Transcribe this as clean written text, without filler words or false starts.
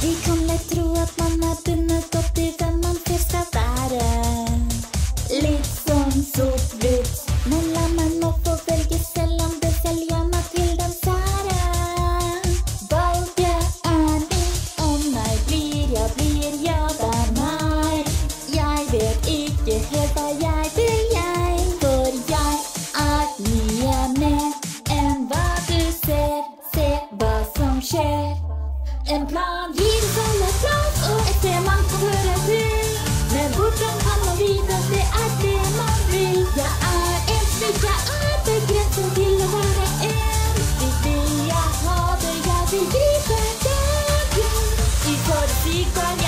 Vi kommer tro att man har bunnit upp i vem man först ska vara. Liksom sotvitt. Mellan man och får välja sällan besäljarna till den sära. Vad jag är mitt om mig blir jag där mig. Jag vet icke helt vad jag begär. För jag är mer än vad du ser. Se vad som sker. En plan gives som en plats och ett det man får höra till. Men bortom kan man vita, det är det man vill. Jag är en snygg, jag är begränsad till att vara en. Visst vill jag ha det, jag vill gripa den. I försiktan